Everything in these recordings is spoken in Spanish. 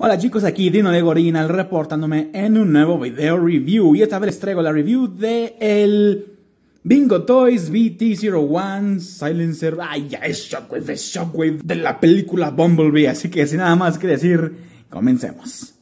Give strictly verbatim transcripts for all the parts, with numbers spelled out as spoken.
Hola chicos, aquí Dino de Gorina reportándome en un nuevo video review. Y esta vez les traigo la review de el Bingo Toys B T cero uno Silencer. Ay, ya es Shockwave, es Shockwave de la película Bumblebee. Así que sin nada más que decir, comencemos.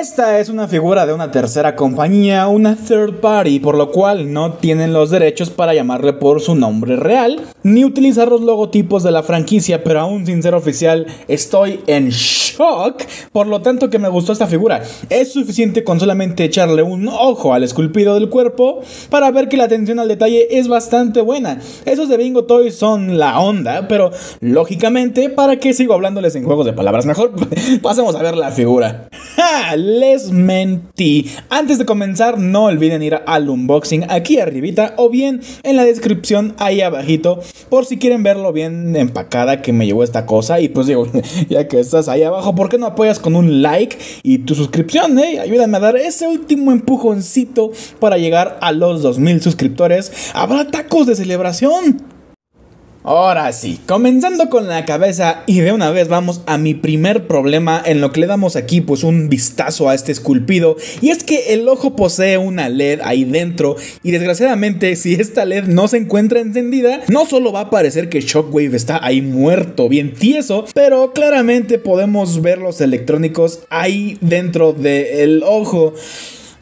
Esta es una figura de una tercera compañía, una third party, por lo cual no tienen los derechos para llamarle por su nombre real, ni utilizar los logotipos de la franquicia, pero aún sin ser oficial, estoy en shock, por lo tanto que me gustó esta figura. Es suficiente con solamente echarle un ojo al esculpido del cuerpo para ver que la atención al detalle es bastante buena. Esos de Bingo Toys son la onda, pero lógicamente, ¿para qué sigo hablándoles en juegos de palabras? Mejor pasemos a ver la figura. ¡Ja! Les mentí. Antes de comenzar, no olviden ir al unboxing aquí arribita o bien en la descripción ahí abajito, por si quieren verlo bien empacada que me llevó esta cosa. Y pues digo, ya que estás ahí abajo, ¿por qué no apoyas con un like y tu suscripción? eh? Ayúdame a dar ese último empujoncito para llegar a los dos mil suscriptores. ¿Habrá tacos de celebración? Ahora sí, comenzando con la cabeza, y de una vez vamos a mi primer problema, en lo que le damos aquí pues un vistazo a este esculpido, y es que el ojo posee una L E D ahí dentro, y desgraciadamente si esta L E D no se encuentra encendida, no solo va a parecer que Shockwave está ahí muerto, bien tieso, pero claramente podemos ver los electrónicos ahí dentro del ojo.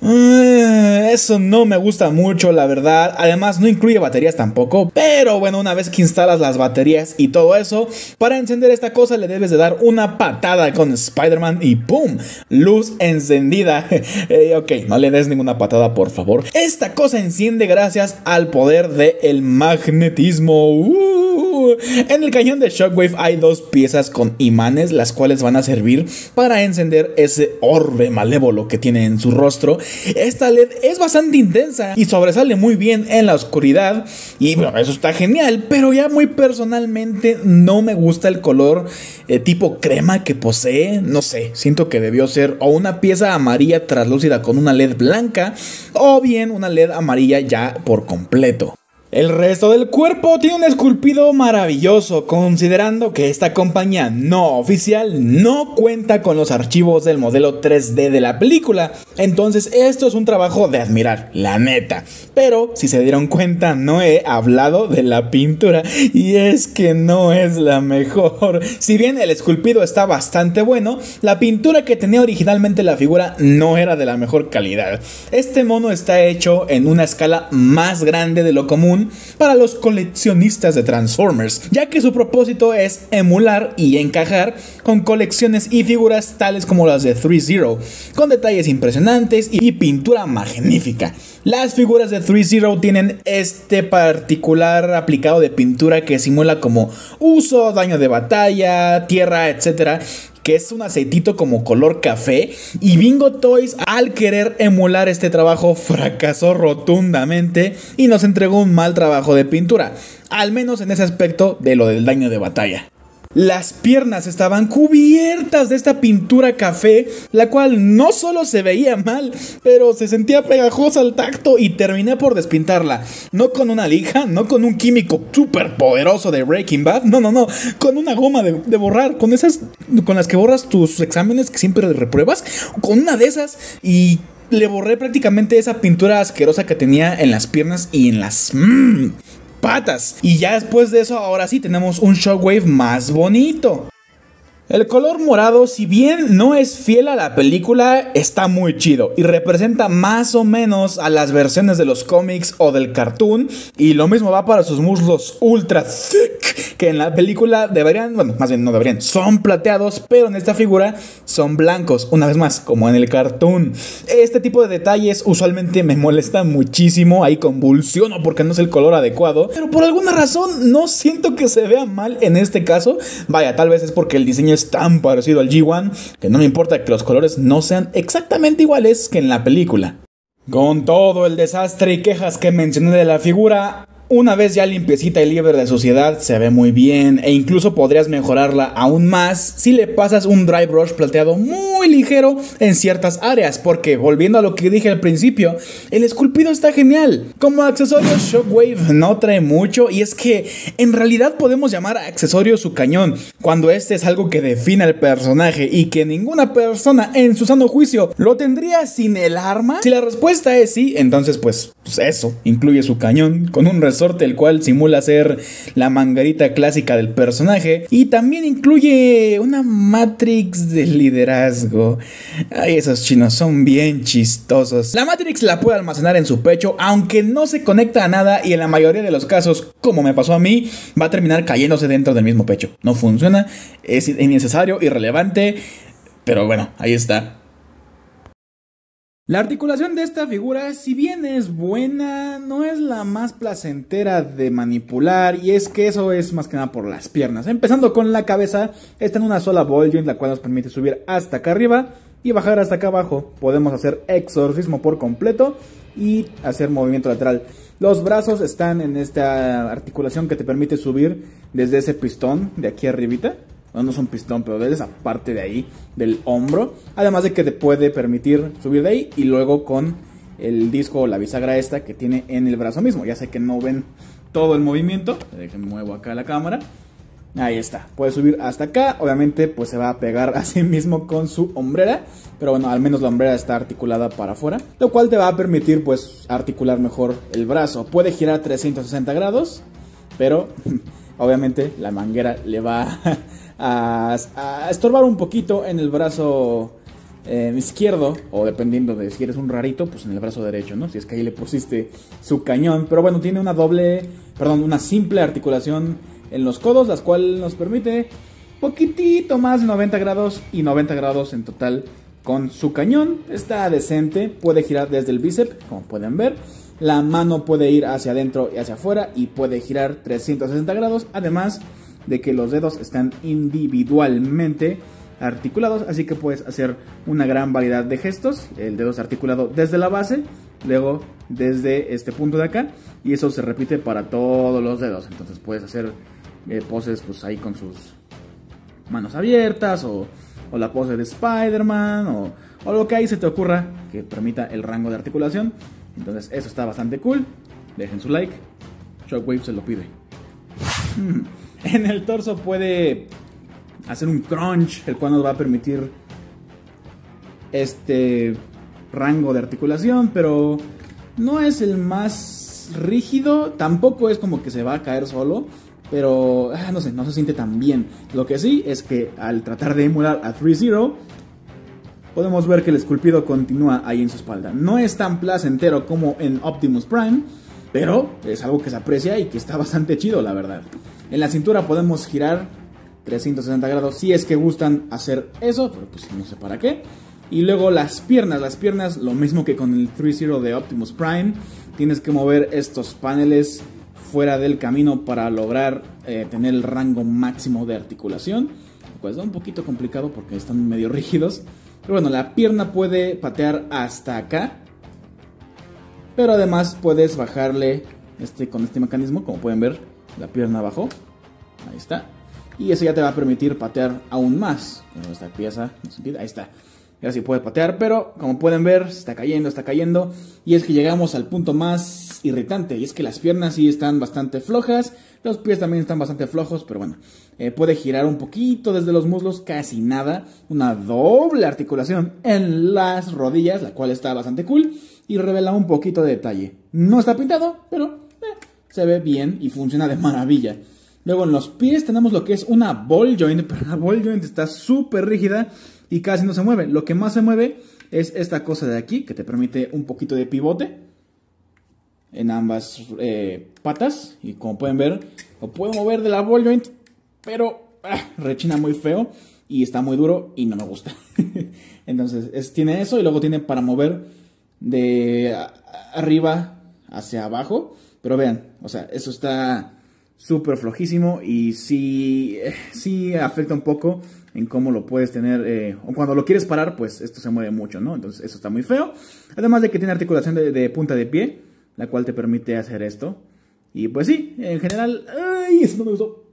Eso no me gusta mucho, la verdad. Además no incluye baterías tampoco, pero bueno, una vez que instalas las baterías y todo eso, para encender esta cosa le debes de dar una patada con Spider-Man y ¡pum! Luz encendida. eh, Ok, no le des ninguna patada, por favor. Esta cosa enciende gracias al poder del magnetismo. uh, En el cañón de Shockwave hay dos piezas con imanes, las cuales van a servir para encender ese orbe malévolo que tiene en su rostro. Esta L E D es bastante intensa y sobresale muy bien en la oscuridad, y bueno, eso está genial, pero ya muy personalmente no me gusta el color eh, tipo crema que posee. No sé, siento que debió ser o una pieza amarilla translúcida con una L E D blanca, o bien una L E D amarilla ya por completo. El resto del cuerpo tiene un esculpido maravilloso, considerando que esta compañía no oficial no cuenta con los archivos del modelo tres D de la película. Entonces esto es un trabajo de admirar, la neta. Pero si se dieron cuenta, no he hablado de la pintura, y es que no es la mejor. Si bien el esculpido está bastante bueno, la pintura que tenía originalmente la figura no era de la mejor calidad. Este mono está hecho en una escala más grande de lo común para los coleccionistas de Transformers, ya que su propósito es emular y encajar con colecciones y figuras tales como las de threezero, con detalles impresionantes y pintura magnífica. Las figuras de threezero tienen este particular aplicado de pintura que simula como uso, daño de batalla, tierra, etcétera, que es un aceitito como color café, y Bingo Toys, al querer emular este trabajo, fracasó rotundamente y nos entregó un mal trabajo de pintura, al menos en ese aspecto de lo del daño de batalla. Las piernas estaban cubiertas de esta pintura café, la cual no solo se veía mal, pero se sentía pegajosa al tacto, y terminé por despintarla. No con una lija, no con un químico súper poderoso de Breaking Bad, no, no, no, con una goma de, de borrar, con esas con las que borras tus exámenes que siempre repruebas, con una de esas, y le borré prácticamente esa pintura asquerosa que tenía en las piernas y en las... Mmm, patas. Y ya después de eso, ahora sí tenemos un Shockwave más bonito. El color morado, si bien no es fiel a la película, está muy chido y representa más o menos a las versiones de los cómics o del cartoon, y lo mismo va para sus muslos ultra thick, que en la película deberían, bueno, más bien no deberían, son plateados, pero en esta figura son blancos, una vez más, como en el cartoon. Este tipo de detalles usualmente me molesta muchísimo, ahí convulsiono porque no es el color adecuado, pero por alguna razón no siento que se vea mal en este caso. Vaya, tal vez es porque el diseño es tan parecido al G uno que no me importa que los colores no sean exactamente iguales que en la película. Con todo el desastre y quejas que mencioné de la figura, Una vez ya limpiecita y libre de suciedad, se ve muy bien e incluso podrías mejorarla aún más si le pasas un dry brush plateado muy ligero en ciertas áreas, porque volviendo a lo que dije al principio, el esculpido está genial. Como accesorio, Shockwave no trae mucho, y es que en realidad podemos llamar a accesorio su cañón, cuando este es algo que define al personaje y que ninguna persona en su sano juicio lo tendría sin el arma. Si la respuesta es sí, entonces pues, pues eso, incluye su cañón con un resorte, el cual simula ser la manguerita clásica del personaje, y también incluye una Matrix de liderazgo. Ay, esos chinos son bien chistosos. La Matrix la puede almacenar en su pecho, aunque no se conecta a nada, y en la mayoría de los casos, como me pasó a mí, va a terminar cayéndose dentro del mismo pecho. No funciona, es innecesario, irrelevante, pero bueno, ahí está. La articulación de esta figura, si bien es buena, no es la más placentera de manipular, y es que eso es más que nada por las piernas. Empezando con la cabeza, está en una sola ball joint, la cual nos permite subir hasta acá arriba y bajar hasta acá abajo. Podemos hacer exorcismo por completo y hacer movimiento lateral. Los brazos están en esta articulación que te permite subir desde ese pistón de aquí arribita. No, no es un pistón, pero desde esa parte de ahí del hombro. Además de que te puede permitir subir de ahí y luego con el disco o la bisagra esta que tiene en el brazo mismo. Ya sé que no ven todo el movimiento. Déjenme muevo acá la cámara. Ahí está, puede subir hasta acá. Obviamente pues se va a pegar a sí mismo con su hombrera, pero bueno, al menos la hombrera está articulada para afuera, lo cual te va a permitir pues articular mejor el brazo. Puede girar trescientos sesenta grados, pero obviamente la manguera le va a... A, a estorbar un poquito en el brazo eh, izquierdo, o dependiendo de si eres un rarito, pues en el brazo derecho, ¿no? Si es que ahí le pusiste su cañón. Pero bueno, tiene una doble, perdón, una simple articulación en los codos, las cuales nos permite poquitito más de noventa grados y noventa grados en total con su cañón. Está decente, puede girar desde el bíceps, como pueden ver. La mano puede ir hacia adentro y hacia afuera y puede girar trescientos sesenta grados. Además de que los dedos están individualmente articulados, así que puedes hacer una gran variedad de gestos. El dedo es articulado desde la base, luego desde este punto de acá, y eso se repite para todos los dedos. Entonces puedes hacer eh, poses pues ahí con sus manos abiertas, o, o la pose de Spider-Man, o, o lo que ahí se te ocurra que permita el rango de articulación. Entonces eso está bastante cool. Dejen su like, Shockwave se lo pide. hmm. En el torso puede hacer un crunch, el cual nos va a permitir este rango de articulación, pero no es el más rígido, tampoco es como que se va a caer solo, pero no sé, no se siente tan bien. Lo que sí es que al tratar de emular a threezero, podemos ver que el esculpido continúa ahí en su espalda. No es tan placentero como en Optimus Prime, pero es algo que se aprecia y que está bastante chido, la verdad. En la cintura podemos girar trescientos sesenta grados si es que gustan hacer eso, pero pues no sé para qué. Y luego las piernas, las piernas lo mismo que con el threezero de Optimus Prime. Tienes que mover estos paneles fuera del camino para lograr eh, tener el rango máximo de articulación. Pues da un poquito complicado porque están medio rígidos. Pero bueno, la pierna puede patear hasta acá, pero además puedes bajarle este, con este mecanismo, como pueden ver. La pierna bajó, ahí está. Y eso ya te va a permitir patear aún más. Bueno, esta pieza, ahí está. Ya sí puede patear, pero como pueden ver, se está cayendo, está cayendo. Y es que llegamos al punto más irritante. Y es que las piernas sí están bastante flojas. Los pies también están bastante flojos, pero bueno. Eh, puede girar un poquito desde los muslos, casi nada. Una doble articulación en las rodillas, la cual está bastante cool. Y revela un poquito de detalle. No está pintado, pero... Eh. Se ve bien y funciona de maravilla. Luego en los pies tenemos lo que es una ball joint, pero la ball joint está súper rígida y casi no se mueve. Lo que más se mueve es esta cosa de aquí, que te permite un poquito de pivote en ambas eh, patas. Y como pueden ver, lo puedo mover de la ball joint, pero ah, rechina muy feo y está muy duro y no me gusta. Entonces es, tiene eso, y luego tiene para mover de arriba hacia abajo. Pero vean, o sea, eso está súper flojísimo y sí, sí afecta un poco en cómo lo puedes tener, eh, o cuando lo quieres parar, pues esto se mueve mucho, ¿no? Entonces eso está muy feo. Además de que tiene articulación de, de punta de pie, la cual te permite hacer esto. Y pues sí, en general... ¡Ay! Eso no me gustó.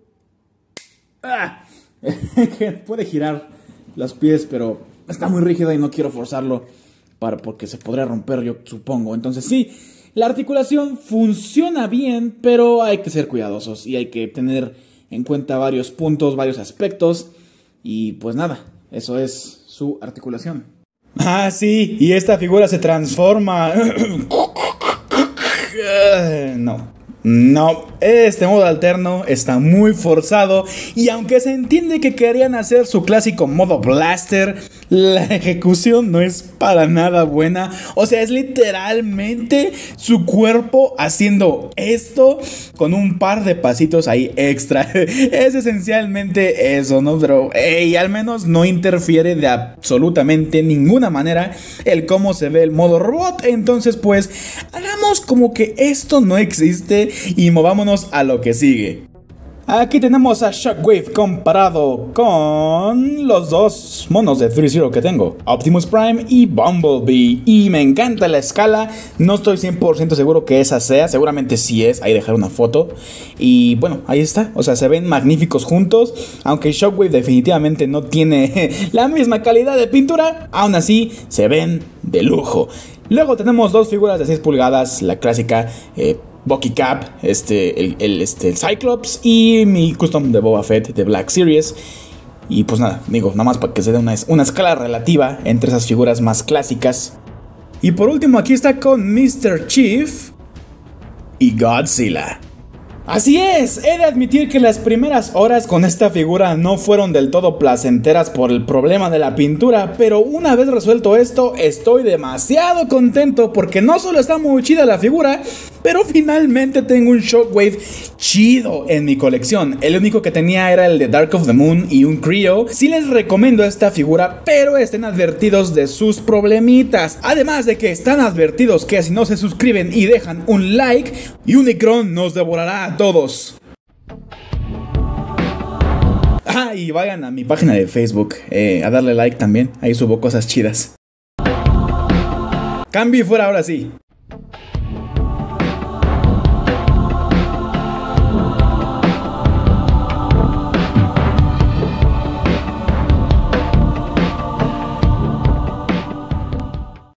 ¡Ah! Puede girar los pies, pero está muy rígida y no quiero forzarlo para, porque se podría romper, yo supongo. Entonces sí, la articulación funciona bien, pero hay que ser cuidadosos y hay que tener en cuenta varios puntos, varios aspectos. Y pues nada, eso es su articulación. Ah, sí, y esta figura se transforma. No. No, este modo alterno está muy forzado y aunque se entiende que querían hacer su clásico modo blaster, la ejecución no es para nada buena. O sea, es literalmente su cuerpo haciendo esto con un par de pasitos ahí extra. Es esencialmente eso, ¿no? Pero hey, al menos no interfiere de absolutamente ninguna manera el cómo se ve el modo robot. Entonces pues, hagamos como que esto no existe y movámonos a lo que sigue. Aquí tenemos a Shockwave comparado con los dos monos de threezero que tengo, Optimus Prime y Bumblebee. Y me encanta la escala, no estoy cien por ciento seguro que esa sea, seguramente sí es, ahí dejaré una foto. Y bueno, ahí está, o sea, se ven magníficos juntos, aunque Shockwave definitivamente no tiene la misma calidad de pintura, aún así se ven de lujo. Luego tenemos dos figuras de seis pulgadas, la clásica... Eh, Bucky Cap, este, el, el, este, el Cyclops y mi custom de Boba Fett de Black Series. Y pues nada, digo, nada más para que se dé una, una escala relativa entre esas figuras más clásicas. Y por último aquí está con mister Chief y Godzilla. Así es, he de admitir que las primeras horas con esta figura no fueron del todo placenteras por el problema de la pintura, pero una vez resuelto esto, estoy demasiado contento porque no solo está muy chida la figura, pero finalmente tengo un Shockwave chido en mi colección. El único que tenía era el de Dark of the Moon y un Creo. Sí les recomiendo esta figura, pero estén advertidos de sus problemitas. Además de que están advertidos que si no se suscriben y dejan un like, Unicron nos devorará a todos. Ah, y vayan a mi página de Facebook eh, a darle like también, ahí subo cosas chidas. Cambio y fuera ahora sí.